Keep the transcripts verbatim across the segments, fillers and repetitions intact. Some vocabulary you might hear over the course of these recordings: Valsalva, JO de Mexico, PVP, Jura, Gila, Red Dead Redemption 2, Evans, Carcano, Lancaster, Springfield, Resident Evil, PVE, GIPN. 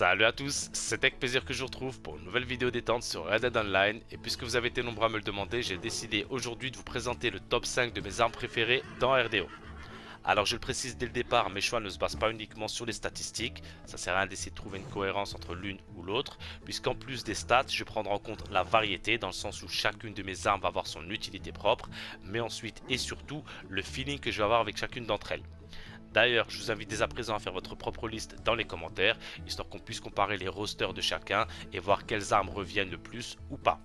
Salut à tous, c'est avec plaisir que je vous retrouve pour une nouvelle vidéo détente sur Red Dead Online. Et puisque vous avez été nombreux à me le demander, j'ai décidé aujourd'hui de vous présenter le top cinq de mes armes préférées dans R D O. Alors je le précise dès le départ, mes choix ne se basent pas uniquement sur les statistiques. Ça sert à rien d'essayer de trouver une cohérence entre l'une ou l'autre, puisqu'en plus des stats, je prendrai en compte la variété, dans le sens où chacune de mes armes va avoir son utilité propre, mais ensuite et surtout le feeling que je vais avoir avec chacune d'entre elles. D'ailleurs, je vous invite dès à présent à faire votre propre liste dans les commentaires, histoire qu'on puisse comparer les rosters de chacun et voir quelles armes reviennent le plus ou pas.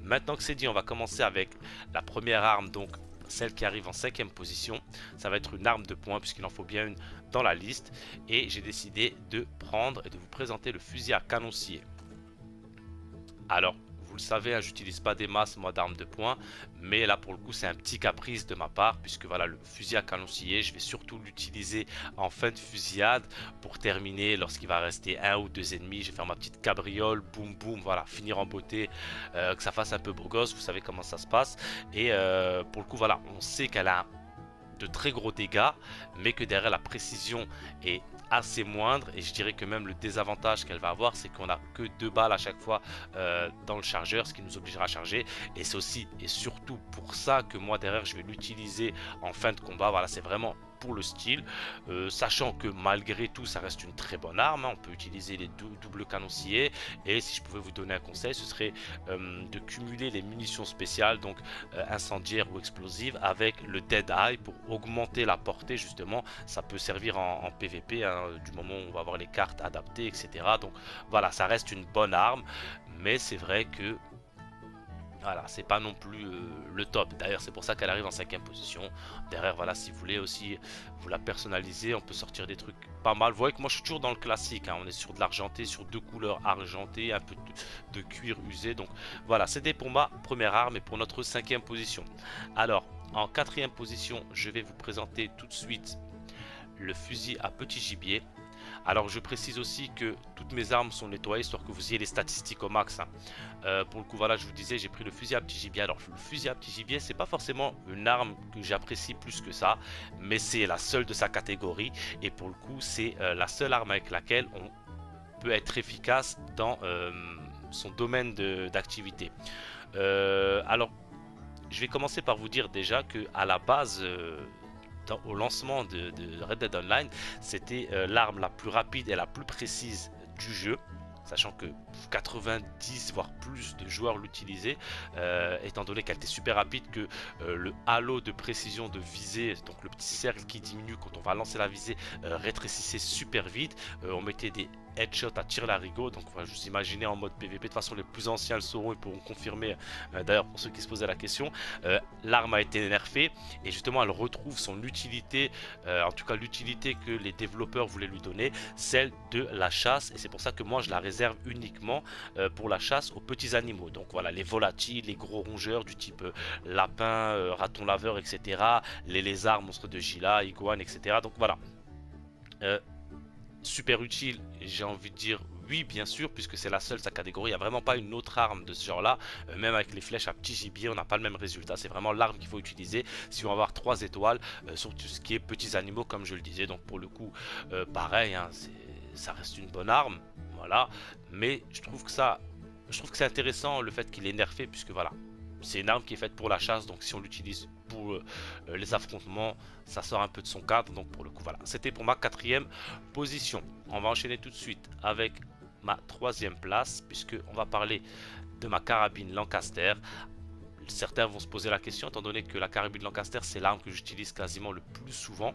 Maintenant que c'est dit, on va commencer avec la première arme, donc celle qui arrive en cinquième position. Ça va être une arme de poing, puisqu'il en faut bien une dans la liste. Et j'ai décidé de prendre et de vous présenter le fusil à canon scié. Alors, vous le savez, hein, j'utilise pas des masses moi d'armes de poing, mais là pour le coup c'est un petit caprice de ma part, puisque voilà, le fusil à canon scié, je vais surtout l'utiliser en fin de fusillade pour terminer lorsqu'il va rester un ou deux ennemis. Je vais faire ma petite cabriole, boum boum, voilà, finir en beauté, euh, que ça fasse un peu beau gosse, vous savez comment ça se passe. Et euh, pour le coup voilà, on sait qu'elle a de très gros dégâts, mais que derrière la précision est assez moindre, et je dirais que même le désavantage qu'elle va avoir, c'est qu'on n'a que deux balles à chaque fois euh, dans le chargeur, ce qui nous obligera à charger. Et c'est aussi et surtout pour ça que moi derrière je vais l'utiliser en fin de combat. Voilà, c'est vraiment pour le style, euh, sachant que malgré tout ça reste une très bonne arme, hein. On peut utiliser les dou doubles canons sciés, et si je pouvais vous donner un conseil, ce serait euh, de cumuler les munitions spéciales, donc euh, incendiaires ou explosives, avec le dead eye pour augmenter la portée. Justement, ça peut servir en, en P V P, hein, du moment où on va avoir les cartes adaptées, etc. Donc voilà, ça reste une bonne arme, mais c'est vrai que voilà, c'est pas non plus euh, le top. D'ailleurs, c'est pour ça qu'elle arrive en cinquième position. Derrière, voilà, si vous voulez aussi vous la personnaliser, on peut sortir des trucs pas mal. Vous voyez que moi, je suis toujours dans le classique, hein. On est sur de l'argenté, sur deux couleurs argentées, un peu de, de cuir usé. Donc voilà, c'était pour ma première arme et pour notre cinquième position. Alors, en quatrième position, je vais vous présenter tout de suite le fusil à petit gibier. Alors je précise aussi que toutes mes armes sont nettoyées, histoire que vous ayez les statistiques au max, hein. euh, Pour le coup voilà, je vous disais, j'ai pris le fusil à petit gibier. Alors le fusil à petit gibier, c'est pas forcément une arme que j'apprécie plus que ça, mais c'est la seule de sa catégorie. Et pour le coup c'est euh, la seule arme avec laquelle on peut être efficace dans euh, son domaine d'activité. euh, Alors je vais commencer par vous dire déjà que à la base, euh, au lancement de, de Red Dead Online, c'était euh, l'arme la plus rapide et la plus précise du jeu, sachant que quatre-vingt-dix voire plus de joueurs l'utilisaient, euh, étant donné qu'elle était super rapide, que euh, le halo de précision de visée, donc le petit cercle qui diminue quand on va lancer la visée, euh, rétrécissait super vite. Euh, on mettait des headshot à tir larigot, donc on va juste imaginer en mode P V P. De toute façon, les plus anciens le sauront, ils pourront confirmer. Euh, D'ailleurs, pour ceux qui se posaient la question, euh, l'arme a été nerfée et justement elle retrouve son utilité, euh, en tout cas l'utilité que les développeurs voulaient lui donner, celle de la chasse. Et c'est pour ça que moi je la réserve uniquement euh, pour la chasse aux petits animaux. Donc voilà, les volatiles, les gros rongeurs du type euh, lapin, euh, raton laveur, et cetera. Les lézards, monstres de Gila, iguanes, et cetera. Donc voilà. Euh, Super utile, j'ai envie de dire oui, bien sûr, puisque c'est la seule de sa catégorie. Il n'y a vraiment pas une autre arme de ce genre là, euh, même avec les flèches à petit gibier on n'a pas le même résultat. C'est vraiment l'arme qu'il faut utiliser si on va avoir trois étoiles euh, sur tout ce qui est petits animaux, comme je le disais. Donc pour le coup euh, pareil, hein, ça reste une bonne arme, voilà, mais je trouve que ça je trouve que c'est intéressant le fait qu'il est nerfé, puisque voilà, c'est une arme qui est faite pour la chasse. Donc si on l'utilise pour euh, les affrontements, ça sort un peu de son cadre. Donc pour le coup voilà, c'était pour ma quatrième position. On va enchaîner tout de suite avec ma troisième place, puisque on va parler de ma carabine Lancaster. Certains vont se poser la question, étant donné que la carabine Lancaster c'est l'arme que j'utilise quasiment le plus souvent.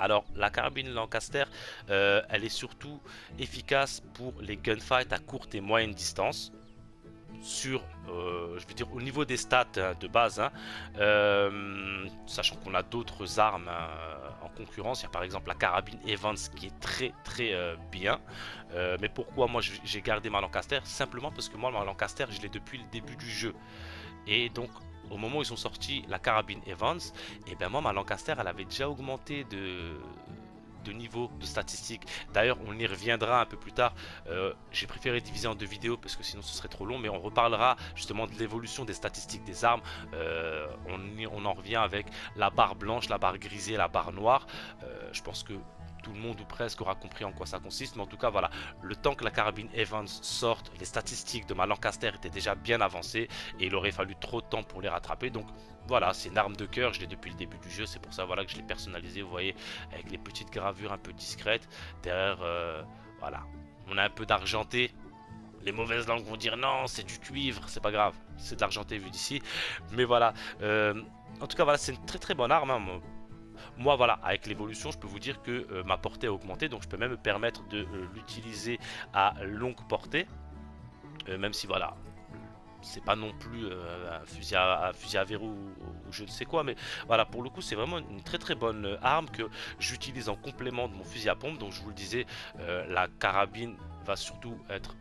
Alors la carabine Lancaster, euh, elle est surtout efficace pour les gunfights à courte et moyenne distance. Sur, euh, je veux dire, au niveau des stats, hein, de base, hein, euh, sachant qu'on a d'autres armes, hein, en concurrence. Il y a par exemple la carabine Evans qui est très très euh, bien. Euh, mais pourquoi moi j'ai gardé ma Lancaster? Simplement parce que moi ma Lancaster je l'ai depuis le début du jeu. Et donc au moment où ils ont sorti la carabine Evans, et ben moi ma Lancaster elle avait déjà augmenté de... de niveau de statistiques. D'ailleurs on y reviendra un peu plus tard, euh, j'ai préféré diviser en deux vidéos parce que sinon ce serait trop long, mais on reparlera justement de l'évolution des statistiques des armes. euh, on, y, on en revient avec la barre blanche, la barre grisée, la barre noire. euh, je pense que tout le monde ou presque aura compris en quoi ça consiste, mais en tout cas voilà, le temps que la carabine Evans sorte, les statistiques de ma Lancaster étaient déjà bien avancées et il aurait fallu trop de temps pour les rattraper. Donc voilà, c'est une arme de cœur, je l'ai depuis le début du jeu, c'est pour ça voilà que je l'ai personnalisé, vous voyez, avec les petites gravures un peu discrètes derrière. euh, voilà, on a un peu d'argenté. Les mauvaises langues vont dire non, c'est du cuivre, c'est pas grave, c'est de l'argenté vu d'ici. Mais voilà, euh, en tout cas voilà, c'est une très très bonne arme. Hein. Moi voilà, avec l'évolution, je peux vous dire que euh, ma portée a augmenté, donc je peux même me permettre de euh, l'utiliser à longue portée. Euh, même si voilà, c'est pas non plus euh, un fusil à, un fusil à verrou ou, ou je ne sais quoi, mais voilà, pour le coup c'est vraiment une très très bonne arme que j'utilise en complément de mon fusil à pompe. Donc je vous le disais, euh, la carabine va surtout être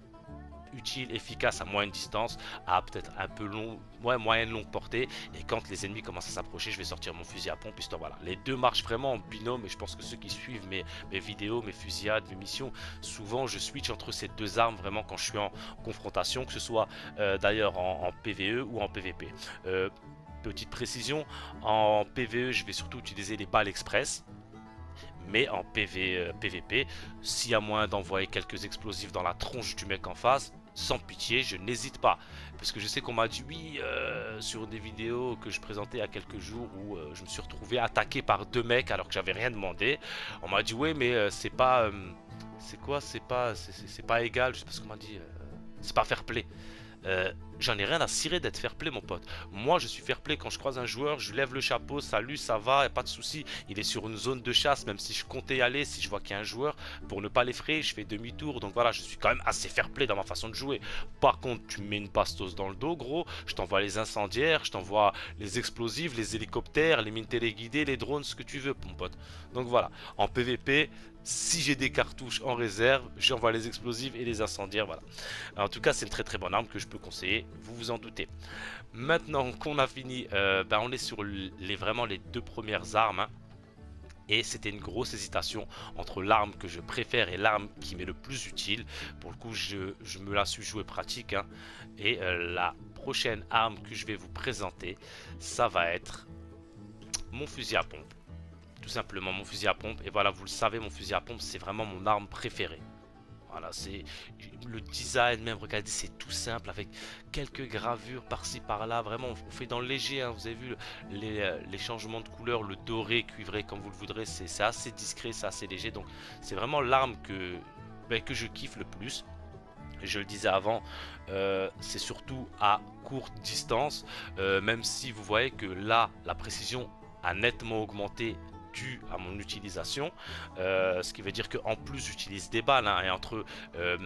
utile, efficace à moyenne distance, à peut-être un peu long, ouais, moyenne longue portée, et quand les ennemis commencent à s'approcher, je vais sortir mon fusil à pompe, histoire voilà. Les deux marchent vraiment en binôme, et je pense que ceux qui suivent mes, mes vidéos, mes fusillades, mes missions, souvent je switch entre ces deux armes vraiment quand je suis en confrontation, que ce soit euh, d'ailleurs en, en P V E ou en P V P. Euh, petite précision, en P V E je vais surtout utiliser les balles express. Mais en P V, euh, P V P, s'il y a moyen d'envoyer quelques explosifs dans la tronche du mec en face, sans pitié, je n'hésite pas. Parce que je sais qu'on m'a dit oui, euh, sur des vidéos que je présentais il y a quelques jours où euh, je me suis retrouvé attaqué par deux mecs alors que j'avais rien demandé. On m'a dit oui, mais euh, c'est pas... Euh, c'est quoi C'est pas c'est pas égal, je sais pas ce qu'on m'a dit. Euh, c'est pas fair play. Euh, J'en ai rien à cirer d'être fair play, mon pote. Moi je suis fair play quand je croise un joueur, je lève le chapeau, salut, ça va, et pas de souci. Il est sur une zone de chasse, même si je comptais y aller, si je vois qu'il y a un joueur, pour ne pas l'effrayer, je fais demi-tour. Donc voilà, je suis quand même assez fair play dans ma façon de jouer. Par contre, tu mets une bastos dans le dos, gros, je t'envoie les incendiaires, je t'envoie les explosifs, les hélicoptères, les mines téléguidées, les drones, ce que tu veux, mon pote. Donc voilà, en P V P, si j'ai des cartouches en réserve, j'envoie les explosifs et les incendiaires, voilà. Alors, en tout cas, c'est une très très bonne arme que je peux conseiller, vous vous en doutez. Maintenant qu'on a fini, euh, ben on est sur les, vraiment les deux premières armes. Hein. Et c'était une grosse hésitation entre l'arme que je préfère et l'arme qui m'est le plus utile. Pour le coup, je, je me la suis jouée pratique. Hein. Et euh, la prochaine arme que je vais vous présenter, ça va être mon fusil à pompe. Tout simplement mon fusil à pompe. Et voilà, vous le savez, mon fusil à pompe, c'est vraiment mon arme préférée. Voilà, c'est le design même, regardez, c'est tout simple, avec quelques gravures par-ci, par-là, vraiment, on fait dans le léger, hein, vous avez vu les, les changements de couleur, le doré, cuivré, comme vous le voudrez, c'est assez discret, c'est assez léger, donc c'est vraiment l'arme que, ben, que je kiffe le plus. Je le disais avant, euh, c'est surtout à courte distance, euh, même si vous voyez que là, la précision a nettement augmenté dû à mon utilisation, euh, ce qui veut dire qu'en plus j'utilise des balles, hein, et entre euh,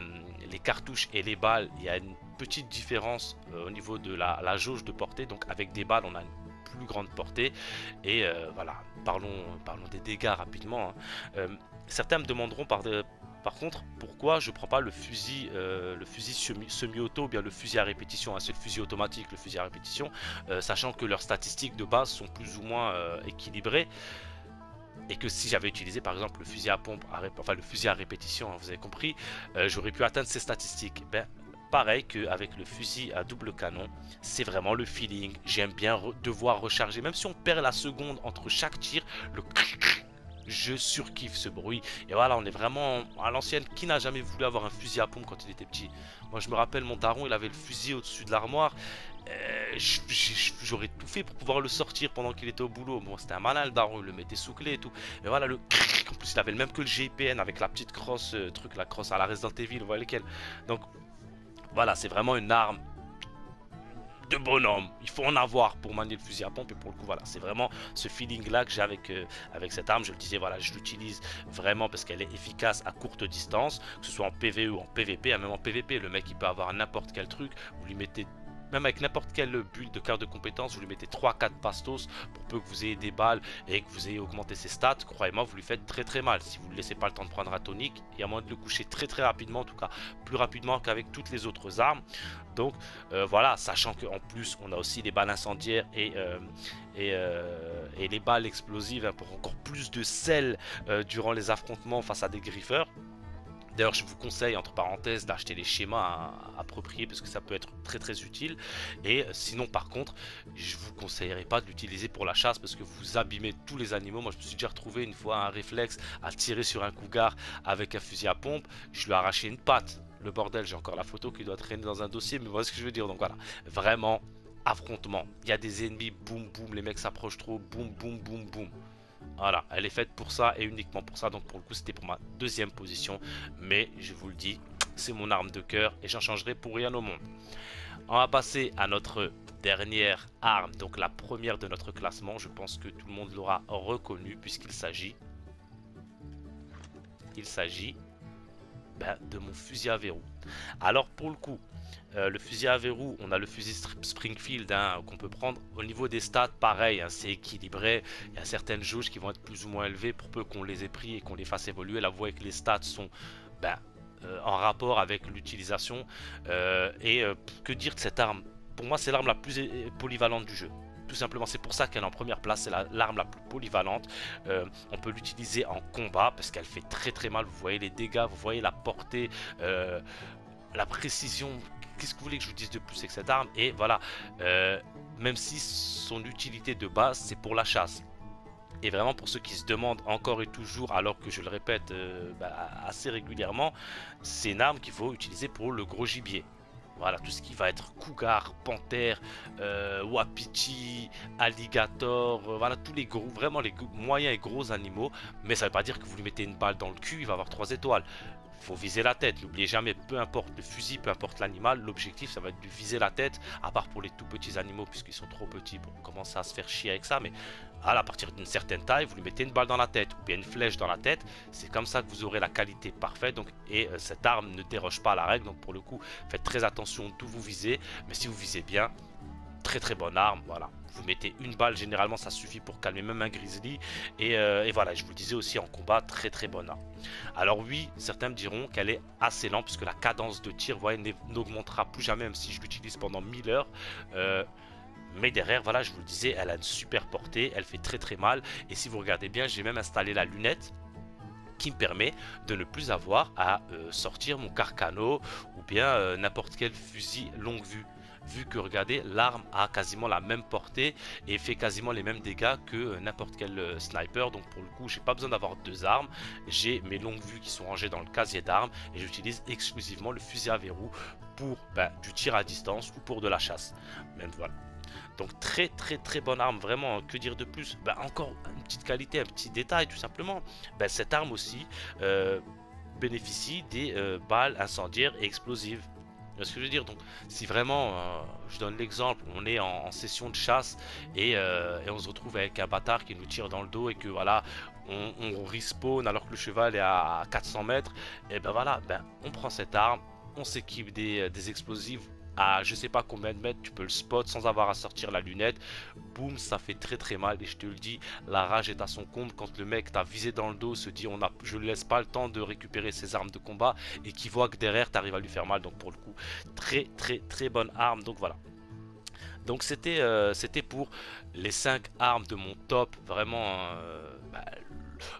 les cartouches et les balles il y a une petite différence euh, au niveau de la, la jauge de portée, donc avec des balles on a une plus grande portée et euh, voilà, parlons, parlons des dégâts rapidement, hein. euh, certains me demanderont par, de, par contre pourquoi je prends pas le fusil euh, le fusil semi-auto ou bien le fusil à répétition, hein, c'est le fusil automatique, le fusil à répétition, euh, sachant que leurs statistiques de base sont plus ou moins euh, équilibrées. Et que si j'avais utilisé par exemple le fusil à pompe, à rép... enfin le fusil à répétition, hein, vous avez compris, euh, j'aurais pu atteindre ces statistiques. Ben, pareil qu'avec le fusil à double canon, c'est vraiment le feeling. J'aime bien re devoir recharger, même si on perd la seconde entre chaque tir, le cric cric, je surkiffe ce bruit. Et voilà, on est vraiment à l'ancienne. Qui n'a jamais voulu avoir un fusil à pompe quand il était petit? Moi je me rappelle, mon daron, il avait le fusil au-dessus de l'armoire. Euh, J'aurais tout fait pour pouvoir le sortir pendant qu'il était au boulot. Bon, c'était un malin, le daron, il le mettait sous clé et tout. Et voilà, le cric, en plus il avait le même que le G I P N avec la petite crosse, euh, truc, la crosse à la Resident Evil, vous voyez lesquelles. Donc voilà, c'est vraiment une arme de bonhomme, il faut en avoir pour manier le fusil à pompe, et pour le coup voilà, c'est vraiment ce feeling là que j'ai avec, euh, avec cette arme. Je le disais, voilà, je l'utilise vraiment parce qu'elle est efficace à courte distance, que ce soit en P V E ou en P V P, hein, même en P V P, le mec il peut avoir n'importe quel truc, vous lui mettez, même avec n'importe quelle bulle de carte de compétence, vous lui mettez trois quatre pastos, pour peu que vous ayez des balles et que vous ayez augmenté ses stats, croyez-moi, vous lui faites très très mal. Si vous ne laissez pas le temps de prendre un tonique, il y a moyen de le coucher très très rapidement, en tout cas plus rapidement qu'avec toutes les autres armes. Donc euh, voilà, sachant qu'en plus on a aussi les balles incendiaires et, euh, et, euh, et les balles explosives, hein, pour encore plus de sel euh, durant les affrontements face à des griffeurs. D'ailleurs, je vous conseille, entre parenthèses, d'acheter les schémas appropriés parce que ça peut être très très utile. Et sinon, par contre, je vous conseillerais pas de l'utiliser pour la chasse parce que vous abîmez tous les animaux. Moi, je me suis déjà retrouvé une fois un réflexe à tirer sur un cougar avec un fusil à pompe. Je lui ai arraché une patte. Le bordel, j'ai encore la photo qui doit traîner dans un dossier, mais voilà ce que je veux dire. Donc voilà, vraiment, affrontement. Il y a des ennemis, boum, boum, les mecs s'approchent trop, boum, boum, boum, boum. Voilà, elle est faite pour ça et uniquement pour ça. Donc pour le coup, c'était pour ma deuxième position. Mais je vous le dis, c'est mon arme de cœur et j'en changerai pour rien au monde. On va passer à notre dernière arme, donc la première de notre classement. Je pense que tout le monde l'aura reconnue puisqu'il s'agit... Il s'agit... Ben, de mon fusil à verrou. Alors pour le coup, euh, le fusil à verrou, on a le fusil Springfield hein, qu'on peut prendre. Au niveau des stats, pareil, hein, c'est équilibré. Il y a certaines jauges qui vont être plus ou moins élevées pour peu qu'on les ait pris et qu'on les fasse évoluer. Là vous voyez que les stats sont ben, euh, en rapport avec l'utilisation. Euh, et euh, que dire de cette arme? Pour moi c'est l'arme la plus polyvalente du jeu. Tout simplement, c'est pour ça qu'elle est en première place, c'est l'arme la, la plus polyvalente. Euh, on peut l'utiliser en combat parce qu'elle fait très très mal. Vous voyez les dégâts, vous voyez la portée, euh, la précision. Qu'est-ce que vous voulez que je vous dise de plus avec cette arme? Et voilà, euh, même si son utilité de base, c'est pour la chasse. Et vraiment pour ceux qui se demandent encore et toujours, alors que je le répète euh, bah, assez régulièrement, c'est une arme qu'il faut utiliser pour le gros gibier. Voilà, tout ce qui va être cougar, panthère, euh, wapiti, alligator, euh, voilà tous les gros, vraiment les moyens et gros animaux. Mais ça ne veut pas dire que vous lui mettez une balle dans le cul, il va avoir trois étoiles. Il faut viser la tête, n'oubliez jamais, peu importe le fusil, peu importe l'animal, l'objectif ça va être de viser la tête, à part pour les tout petits animaux puisqu'ils sont trop petits pour commencer à se faire chier avec ça. Mais à partir d'une certaine taille, vous lui mettez une balle dans la tête ou bien une flèche dans la tête, c'est comme ça que vous aurez la qualité parfaite. Donc, et euh, cette arme ne déroge pas à la règle, donc pour le coup faites très attention d'où vous visez, mais si vous visez bien, très très bonne arme. Voilà, vous mettez une balle, généralement ça suffit pour calmer même un grizzly. Et, euh, et voilà, je vous le disais aussi en combat, très très bonne arme. Alors oui, certains me diront qu'elle est assez lente puisque la cadence de tir, vous voyez, n'augmentera plus jamais même si je l'utilise pendant mille heures. Euh, mais derrière, voilà, je vous le disais, elle a une super portée, elle fait très très mal. Et si vous regardez bien, j'ai même installé la lunette qui me permet de ne plus avoir à euh, sortir mon carcano ou bien euh, n'importe quel fusil longue vue. Vu que regardez, l'arme a quasiment la même portée et fait quasiment les mêmes dégâts que n'importe quel sniper. Donc pour le coup, j'ai pas besoin d'avoir deux armes. J'ai mes longues vues qui sont rangées dans le casier d'armes et j'utilise exclusivement le fusil à verrou pour ben, du tir à distance ou pour de la chasse. Même voilà. Donc très très très bonne arme, vraiment, que dire de plus? Ben, encore une petite qualité, un petit détail tout simplement. Ben, cette arme aussi euh, bénéficie des euh, balles incendiaires et explosives. Ce que je veux dire, donc si vraiment euh, je donne l'exemple, on est en, en session de chasse et, euh, et on se retrouve avec un bâtard qui nous tire dans le dos et que voilà on, on respawn alors que le cheval est à quatre cents mètres, et ben voilà, ben on prend cette arme, on s'équipe des, des explosifs à je sais pas combien de mètres, tu peux le spot sans avoir à sortir la lunette, boum, ça fait très très mal. Et je te le dis, la rage est à son comble quand le mec t'a visé dans le dos, se dit on a, je ne laisse pas le temps de récupérer ses armes de combat et qui voit que derrière t'arrives à lui faire mal. Donc pour le coup, très très très bonne arme. Donc voilà, donc c'était euh, c'était pour les cinq armes de mon top, vraiment euh, bah,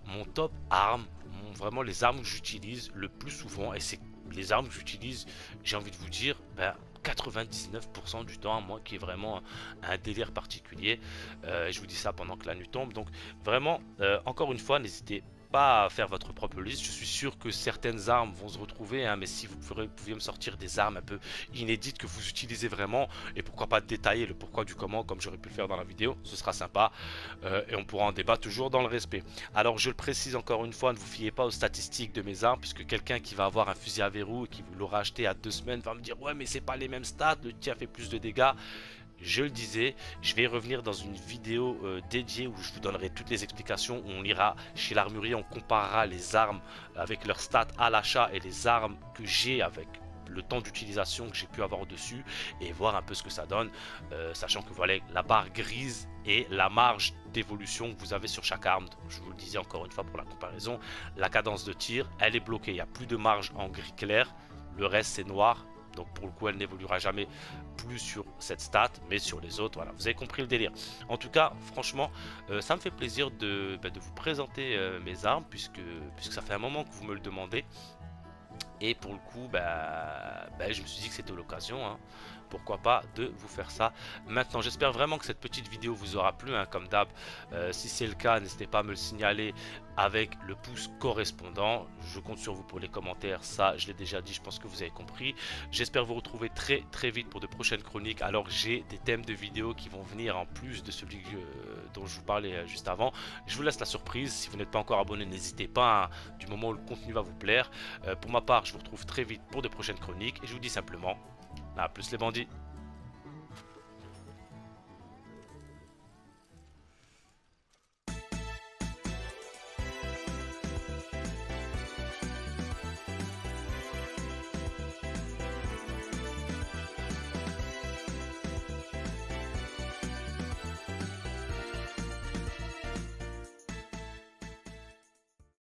mon top arme, mon, vraiment les armes que j'utilise le plus souvent. Et c'est les armes que j'utilise, j'ai envie de vous dire, ben, quatre-vingt-dix-neuf pour cent du temps, moi qui est vraiment un, un délire particulier. Euh, je vous dis ça pendant que la nuit tombe. Donc vraiment, euh, encore une fois, n'hésitez pas à faire votre propre liste. Je suis sûr que certaines armes vont se retrouver, hein, mais si vous pouvez, pouvez me sortir des armes un peu inédites que vous utilisez vraiment, et pourquoi pas détailler le pourquoi du comment, comme j'aurais pu le faire dans la vidéo, ce sera sympa, euh, et on pourra en débattre toujours dans le respect. Alors je le précise encore une fois, ne vous fiez pas aux statistiques de mes armes, puisque quelqu'un qui va avoir un fusil à verrou et qui vous l'aura acheté à deux semaines va me dire « ouais mais c'est pas les mêmes stats, le tien fait plus de dégâts ». Je le disais, je vais revenir dans une vidéo euh, dédiée où je vous donnerai toutes les explications, où on ira chez l'armurier, on comparera les armes avec leurs stats à l'achat et les armes que j'ai avec le temps d'utilisation que j'ai pu avoir dessus et voir un peu ce que ça donne, euh, sachant que voilà la barre grise et la marge d'évolution que vous avez sur chaque arme. Je vous le disais encore une fois pour la comparaison, la cadence de tir, elle est bloquée, il n'y a plus de marge en gris clair, le reste c'est noir. Donc pour le coup, elle n'évoluera jamais plus sur cette stat, mais sur les autres, voilà, vous avez compris le délire. En tout cas, franchement, euh, ça me fait plaisir de, bah, de vous présenter euh, mes armes, puisque, puisque ça fait un moment que vous me le demandez. et pour le coup bah, bah, je me suis dit que c'était l'occasion, hein, pourquoi pas, de vous faire ça maintenant. J'espère vraiment que cette petite vidéo vous aura plu, hein, comme d'hab, euh, si c'est le cas n'hésitez pas à me le signaler avec le pouce correspondant. Je compte sur vous pour les commentaires, ça je l'ai déjà dit, je pense que vous avez compris. J'espère vous retrouver très très vite pour de prochaines chroniques. Alors j'ai des thèmes de vidéos qui vont venir en plus de celui que, euh, dont je vous parlais juste avant. Je vous laisse la surprise, si vous n'êtes pas encore abonné n'hésitez pas, hein, du moment où le contenu va vous plaire. Euh, pour ma part je vous retrouve très vite pour de prochaines chroniques et je vous dis simplement à plus les bandits.